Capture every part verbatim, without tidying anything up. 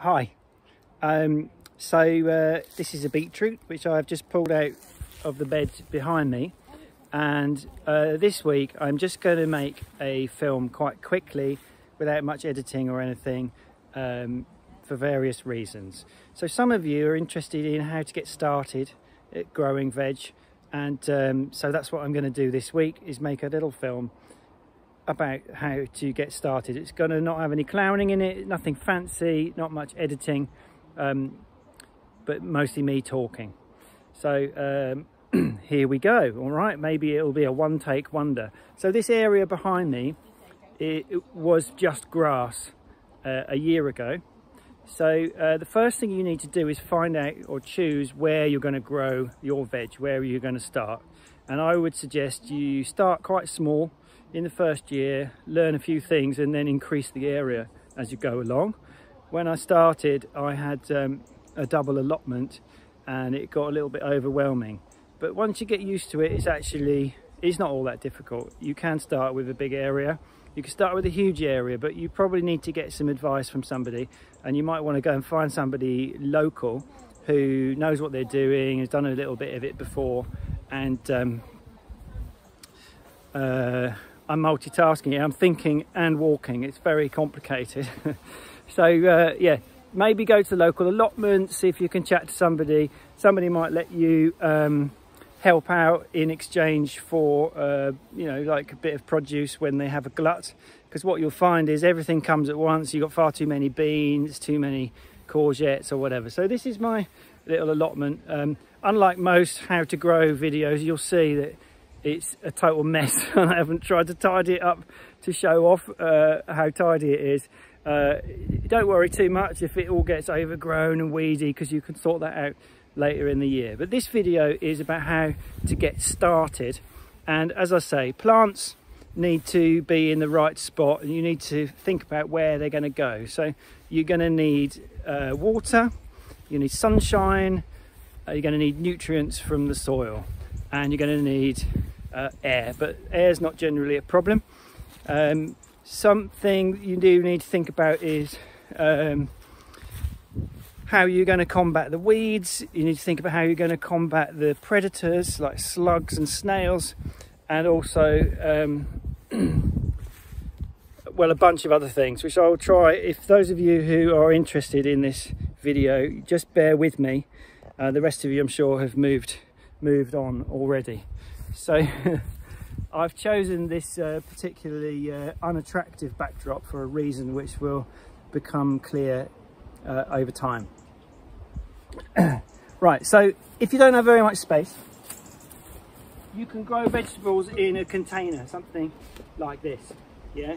Hi, um, so uh, this is a beetroot which I've just pulled out of the bed behind me, and uh, this week I'm just going to make a film quite quickly without much editing or anything um, for various reasons. So some of you are interested in how to get started at growing veg, and um, so that's what I'm going to do this week, is make a little film about how to get started. It's going to not have any clowning in it, nothing fancy, not much editing, um, but mostly me talking. So um, here we go. All right, maybe it'll be a one take wonder. So this area behind me, it, it was just grass uh, a year ago. So uh, the first thing you need to do is find out or choose where you're going to grow your veg, where you're going to start. And I would suggest you start quite small in the first year, learn a few things, and then increase the area as you go along. When I started, I had um, a double allotment and it got a little bit overwhelming. But once you get used to it, it's actually, it's not all that difficult. You can start with a big area. You can start with a huge area, but you probably need to get some advice from somebody, and you might want to go and find somebody local who knows what they're doing, has done a little bit of it before, and um, uh, I'm multitasking, I'm thinking and walking, it's very complicated. So uh, yeah, maybe go to the local allotment, see if you can chat to somebody. Somebody might let you um, help out in exchange for, uh, you know, like a bit of produce when they have a glut. Because what you'll find is everything comes at once. You've got far too many beans, too many courgettes or whatever. So this is my little allotment. Um, unlike most how to grow videos, you'll see that it's a total mess and I haven't tried to tidy it up to show off uh, how tidy it is. Uh, don't worry too much if it all gets overgrown and weedy, because you can sort that out later in the year. But this video is about how to get started, and as I say, plants need to be in the right spot and you need to think about where they're going to go. So you're going to need uh, water, you need sunshine, uh, you're going to need nutrients from the soil, and you're going to need uh, air, but air is not generally a problem. Um, something you do need to think about is um, how you're going to combat the weeds. You need to think about how you're going to combat the predators like slugs and snails, and also um, well, a bunch of other things which I'll try. If those of you who are interested in this video, just bear with me. Uh, the rest of you I'm sure have moved moved on already, so I've chosen this uh, particularly uh, unattractive backdrop for a reason which will become clear uh, over time. Right, so if you don't have very much space, you can grow vegetables in a container, something like this. Yeah,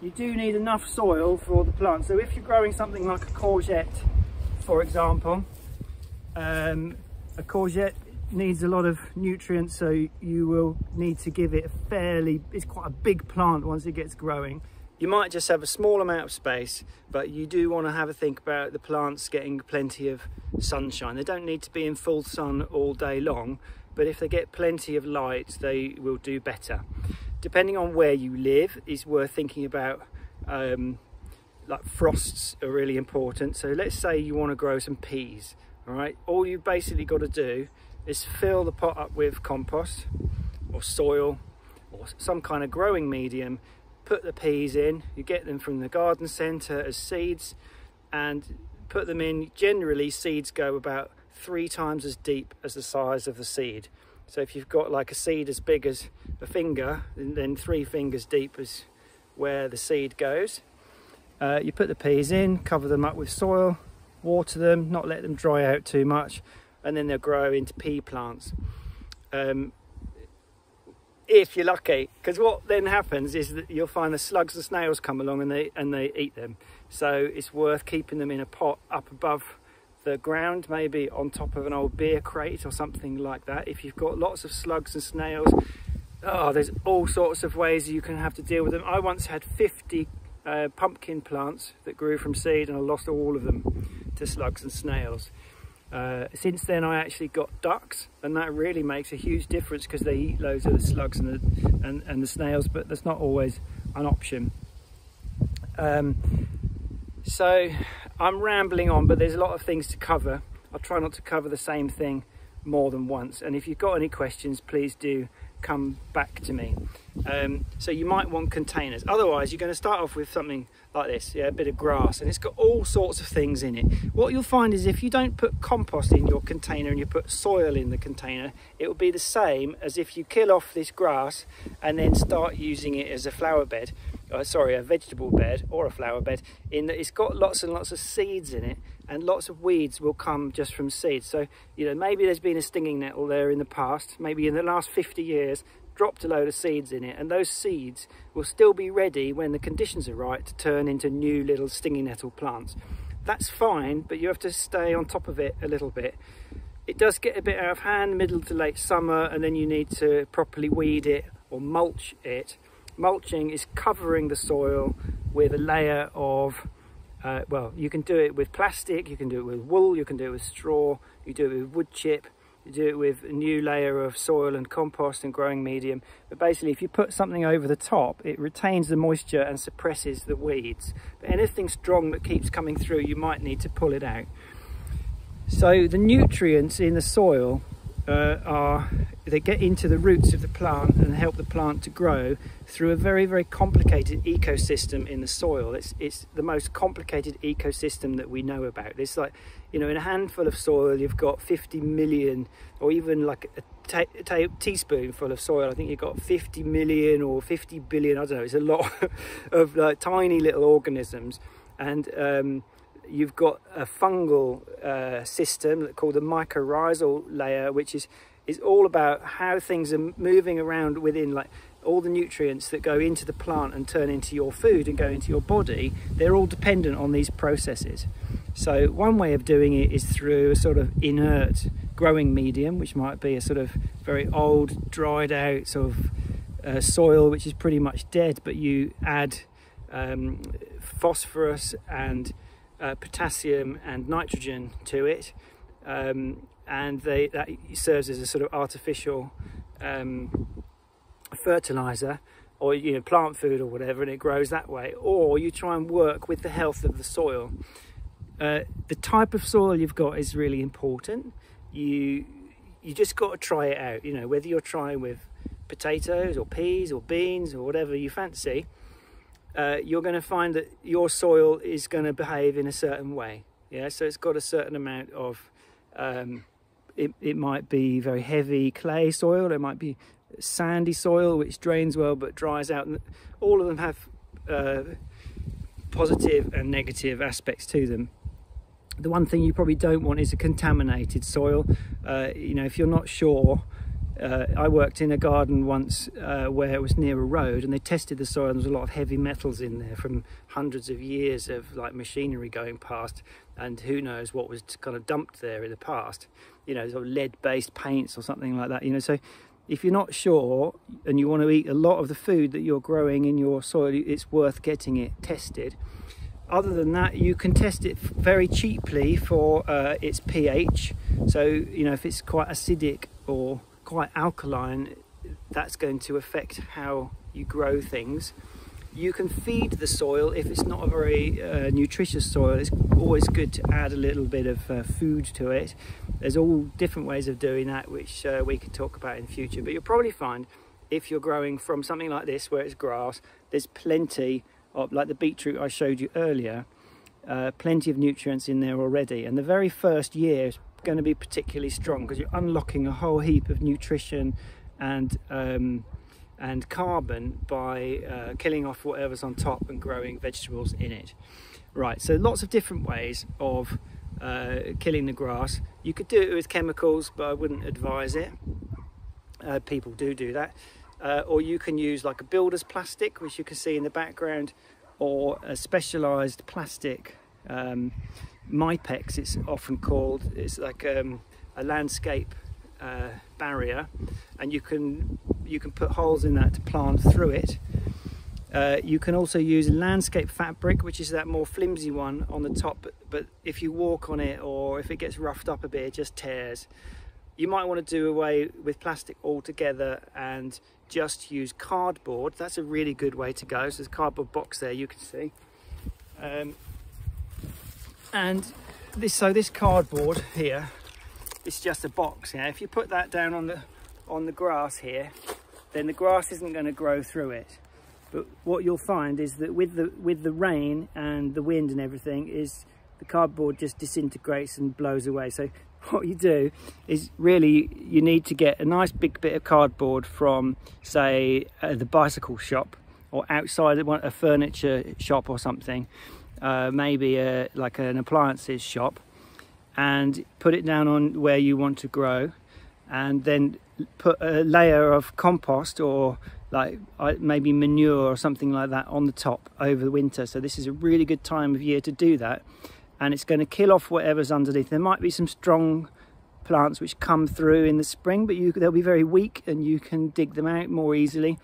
you do need enough soil for the plant. So if you're growing something like a courgette, for example, um, a courgette needs a lot of nutrients, so you will need to give it a fairly, it's quite a big plant once it gets growing. You might just have a small amount of space, but you do want to have a think about the plants getting plenty of sunshine. They don't need to be in full sun all day long, but if they get plenty of light, they will do better. Depending on where you live, it's worth thinking about um, like frosts are really important. So let's say you want to grow some peas, all right? All you've basically got to do is fill the pot up with compost or soil or some kind of growing medium, put the peas in, you get them from the garden centre as seeds, and put them in. Generally seeds go about three times as deep as the size of the seed. So if you've got like a seed as big as a finger, then three fingers deep is where the seed goes. Uh, you put the peas in, cover them up with soil, water them, not let them dry out too much, and then they'll grow into pea plants. Um, if you're lucky, because what then happens is that you'll find the slugs and snails come along and they, and they eat them. So it's worth keeping them in a pot up above the ground, maybe on top of an old beer crate or something like that. If you've got lots of slugs and snails, oh, there's all sorts of ways you can have to deal with them. I once had fifty uh, pumpkin plants that grew from seed, and I lost all of them to slugs and snails. Uh, since then I actually got ducks, and that really makes a huge difference because they eat loads of the slugs and the, and, and the snails, but that's not always an option. Um, So I'm rambling on, but there's a lot of things to cover. I'll try not to cover the same thing more than once. And if you've got any questions, please do come back to me. Um, so you might want containers. Otherwise, you're going to start off with something like this, yeah, a bit of grass, and it's got all sorts of things in it. What you'll find is if you don't put compost in your container and you put soil in the container, it will be the same as if you kill off this grass and then start using it as a flower bed, or, sorry, a vegetable bed or a flower bed, in that it's got lots and lots of seeds in it, and lots of weeds will come just from seeds. So, you know, maybe there's been a stinging nettle there in the past, maybe in the last fifty years, dropped a load of seeds in it, and those seeds will still be ready when the conditions are right to turn into new little stinging nettle plants. That's fine, but you have to stay on top of it a little bit. It does get a bit out of hand middle to late summer, and then you need to properly weed it or mulch it. Mulching is covering the soil with a layer of uh, well, you can do it with plastic, you can do it with wool, you can do it with straw, you do it with wood chip. You do it with a new layer of soil and compost and growing medium. But basically, if you put something over the top, it retains the moisture and suppresses the weeds. But anything strong that keeps coming through, you might need to pull it out. So the nutrients in the soil uh, are, they get into the roots of the plant and help the plant to grow through a very, very complicated ecosystem in the soil. It's, it's the most complicated ecosystem that we know about. It's like, you know, in a handful of soil, you've got fifty million, or even like a te teaspoon full of soil, I think you've got fifty million or fifty billion, I don't know, it's a lot of like tiny little organisms. And um, you've got a fungal uh, system called the mycorrhizal layer, which is, is all about how things are moving around within, like, all the nutrients that go into the plant and turn into your food and go into your body. They're all dependent on these processes. So one way of doing it is through a sort of inert growing medium, which might be a sort of very old, dried out sort of uh, soil, which is pretty much dead, but you add um, phosphorus and uh, potassium and nitrogen to it, um, and they, that serves as a sort of artificial um, fertilizer, or, you know, plant food or whatever, and it grows that way. Or you try and work with the health of the soil. Uh, the type of soil you've got is really important. You you just got to try it out, you know, whether you're trying with potatoes or peas or beans or whatever you fancy, uh, you're going to find that your soil is going to behave in a certain way. Yeah, so it's got a certain amount of um, it, it might be very heavy clay soil, it might be sandy soil, which drains well but dries out. And all of them have uh, positive and negative aspects to them. The one thing you probably don't want is a contaminated soil. Uh, you know, if you're not sure, uh, I worked in a garden once uh, where it was near a road, and they tested the soil, and there was a lot of heavy metals in there from hundreds of years of like machinery going past, and who knows what was kind of dumped there in the past, you know, sort of lead-based paints or something like that, you know. So if you're not sure and you want to eat a lot of the food that you're growing in your soil, it's worth getting it tested. Other than that, you can test it very cheaply for uh, its pH. So, you know, if it's quite acidic or quite alkaline, that's going to affect how you grow things. You can feed the soil. If it's not a very uh, nutritious soil, it's always good to add a little bit of uh, food to it. There's all different ways of doing that, which uh, we could talk about in the future. But you'll probably find, if you're growing from something like this where it's grass, there's plenty of, like the beetroot I showed you earlier, uh, plenty of nutrients in there already. And the very first year is going to be particularly strong because you're unlocking a whole heap of nutrition and um, and carbon by uh, killing off whatever's on top and growing vegetables in it. Right, so lots of different ways of uh, killing the grass. You could do it with chemicals, but I wouldn't advise it. Uh, people do do that. Uh, or you can use like a builder's plastic, which you can see in the background, or a specialised plastic, um, Mypex it's often called. It's like um, a landscape uh, barrier, and you can, you can put holes in that to plant through it. Uh, you can also use landscape fabric, which is that more flimsy one on the top, but, but if you walk on it or if it gets roughed up a bit, it just tears. You might want to do away with plastic altogether and just use cardboard. That's a really good way to go. So there's a cardboard box there, you can see. Um, And this, so this cardboard here, it's just a box. You know, if you put that down on the on the grass here, then the grass isn't going to grow through it. But what you'll find is that with the with the rain and the wind and everything, is the cardboard just disintegrates and blows away. So what you do is really you need to get a nice big bit of cardboard from, say, uh, the bicycle shop, or outside a furniture shop or something, uh, maybe a, like an appliances shop, and put it down on where you want to grow, and then put a layer of compost or like maybe manure or something like that on the top over the winter. So this is a really good time of year to do that, and it's going to kill off whatever's underneath. There might be some strong plants which come through in the spring, but you, they'll be very weak and you can dig them out more easily,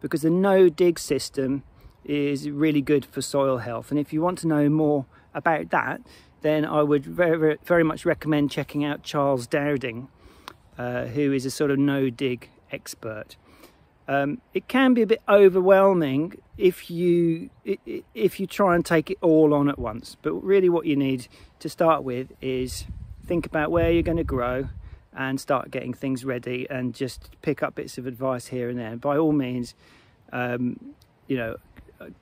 because the no dig system is really good for soil health. And if you want to know more about that, then I would very, very much recommend checking out Charles Dowding, uh, who is a sort of no dig expert. Um, it can be a bit overwhelming if you if you try and take it all on at once, but really what you need to start with is think about where you're going to grow and start getting things ready, and just pick up bits of advice here and there. And by all means, um, you know,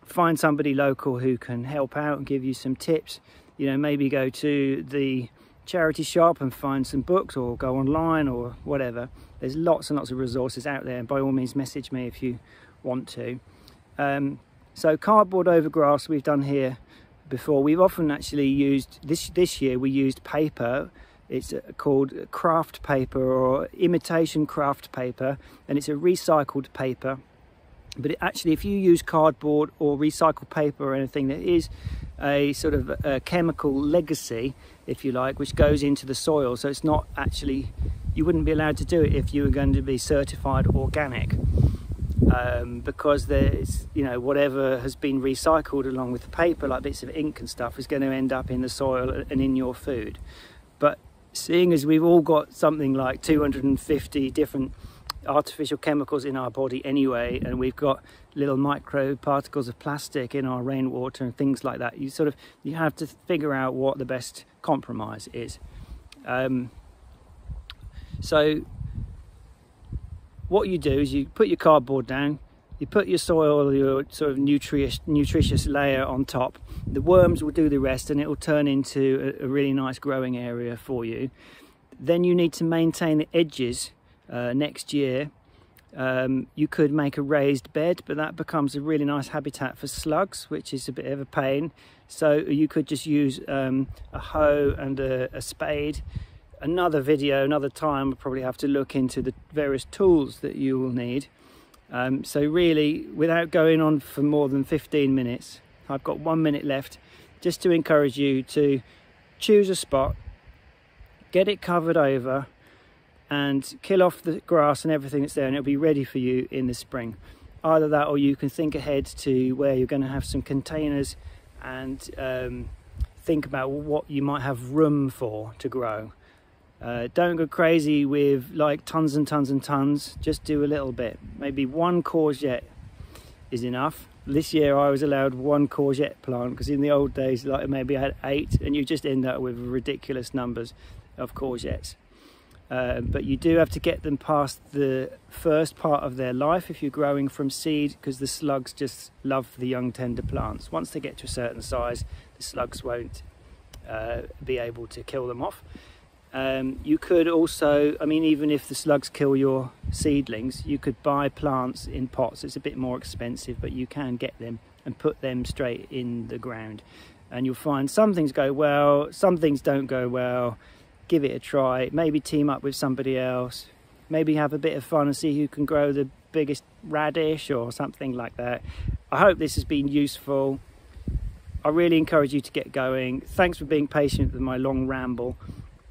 find somebody local who can help out and give you some tips. You know, maybe go to the charity shop and find some books, or go online or whatever. There's lots and lots of resources out there, and by all means message me if you want to. Um, so cardboard over grass we've done here before. We've often actually used this this year we used paper. It's called craft paper or imitation craft paper, and it's a recycled paper. But it actually, if you use cardboard or recycled paper or anything, there is a sort of a chemical legacy, if you like, which goes into the soil. So it's not actually, you wouldn't be allowed to do it if you were going to be certified organic, um, because there's, you know, whatever has been recycled along with the paper, like bits of ink and stuff, is going to end up in the soil and in your food. But seeing as we've all got something like two hundred and fifty different artificial chemicals in our body anyway, and we've got little micro particles of plastic in our rainwater and things like that, you sort of you have to figure out what the best compromise is. Um, so what you do is you put your cardboard down, you put your soil, your sort of nutritious nutritious layer on top. The worms will do the rest, and it will turn into a, a really nice growing area for you. Then you need to maintain the edges. Uh, next year um, you could make a raised bed, but that becomes a really nice habitat for slugs, which is a bit of a pain. So you could just use um, a hoe and a, a spade. Another video, another time, we'll probably have to look into the various tools that you will need. Um, so really, without going on for more than fifteen minutes, I've got one minute left, just to encourage you to choose a spot, get it covered over, and kill off the grass and everything that's there, and it'll be ready for you in the spring. Either that, or you can think ahead to where you're going to have some containers, and um, think about what you might have room for to grow. Uh, don't go crazy with like tons and tons and tons, just do a little bit. Maybe one courgette is enough. This year I was allowed one courgette plant, because in the old days, like maybe I had eight, and you just end up with ridiculous numbers of courgettes. Uh, but you do have to get them past the first part of their life if you're growing from seed, because the slugs just love the young tender plants. Once they get to a certain size, the slugs won't uh, be able to kill them off. Um, you could also, I mean, even if the slugs kill your seedlings, you could buy plants in pots. It's a bit more expensive, but you can get them and put them straight in the ground. And you'll find some things go well, some things don't go well. Give it a try, maybe team up with somebody else, maybe have a bit of fun and see who can grow the biggest radish or something like that. I hope this has been useful. I really encourage you to get going. Thanks for being patient with my long ramble,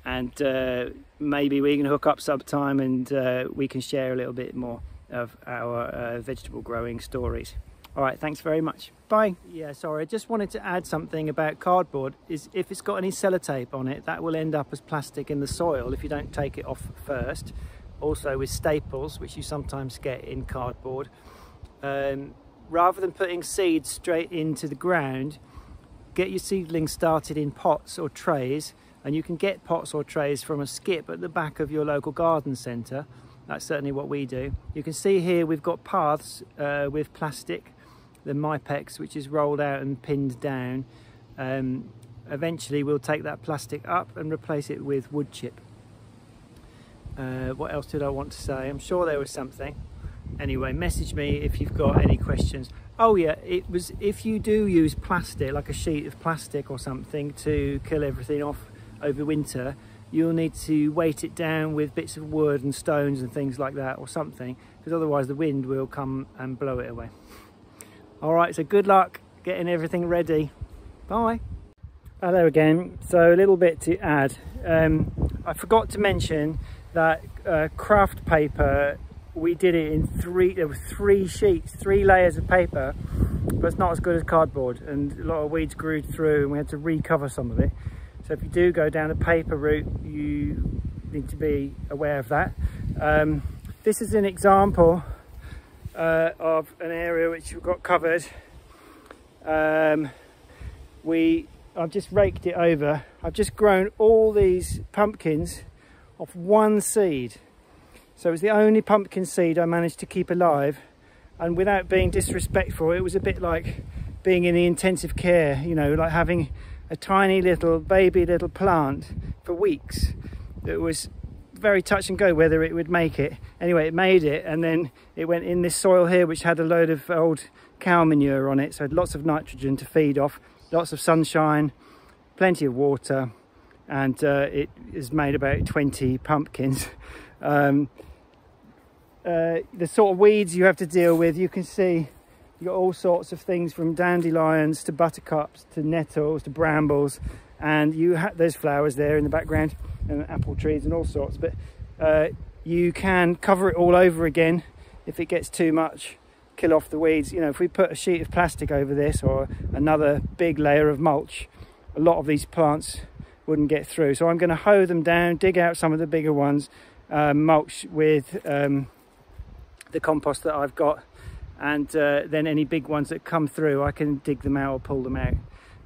and uh, maybe we can hook up sometime, and uh, we can share a little bit more of our uh, vegetable growing stories. All right, thanks very much. Bye. Yeah, sorry, I just wanted to add something about cardboard. Is if it's got any sellotape on it, that will end up as plastic in the soil if you don't take it off first. Also with staples, which you sometimes get in cardboard. Um, rather than putting seeds straight into the ground, get your seedlings started in pots or trays, and you can get pots or trays from a skip at the back of your local garden centre. That's certainly what we do. You can see here we've got paths uh, with plastic, the Mypex, which is rolled out and pinned down. Um, eventually we'll take that plastic up and replace it with wood chip. Uh, what else did I want to say? I'm sure there was something. Anyway, message me if you've got any questions. Oh yeah, it was, if you do use plastic, like a sheet of plastic or something, to kill everything off over winter, you'll need to weight it down with bits of wood and stones and things like that or something, because otherwise the wind will come and blow it away. All right, so good luck getting everything ready. Bye. Hello again. So a little bit to add. Um, I forgot to mention that uh, craft paper, we did it in three, there were three sheets, three layers of paper, but it's not as good as cardboard, and a lot of weeds grew through and we had to recover some of it. So if you do go down the paper route, you need to be aware of that. Um, this is an example uh, of an area which we've got covered. Um, we, I've just raked it over. I've just grown all these pumpkins off one seed. So it was the only pumpkin seed I managed to keep alive, and without being disrespectful, it was a bit like being in the intensive care, you know, like having a tiny little baby little plant for weeks. It was very touch and go whether it would make it. Anyway, it made it, and then it went in this soil here which had a load of old cow manure on it, so it had lots of nitrogen to feed off, lots of sunshine, plenty of water, and uh, it has made about twenty pumpkins. Um, uh, the sort of weeds you have to deal with, you can see you've got all sorts of things from dandelions to buttercups to nettles to brambles, and you ha there's flowers there in the background and apple trees and all sorts, but uh, you can cover it all over again if it gets too much, kill off the weeds. You know, if we put a sheet of plastic over this or another big layer of mulch, a lot of these plants wouldn't get through. So I'm going to hoe them down, dig out some of the bigger ones, uh, mulch with um, the compost that I've got, and uh, then any big ones that come through I can dig them out or pull them out,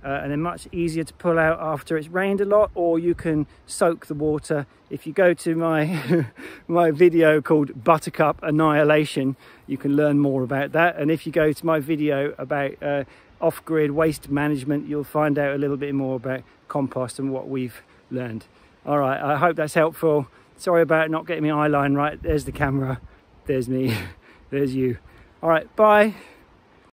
uh, and they're much easier to pull out after it's rained a lot, or you can soak the water. If you go to my my video called Buttercup Annihilation, you can learn more about that, and if you go to my video about uh, off-grid waste management, you'll find out a little bit more about compost and what we've learned. All right, I hope that's helpful. Sorry about not getting my eye line right. There's the camera, there's me, there's you. All right, bye.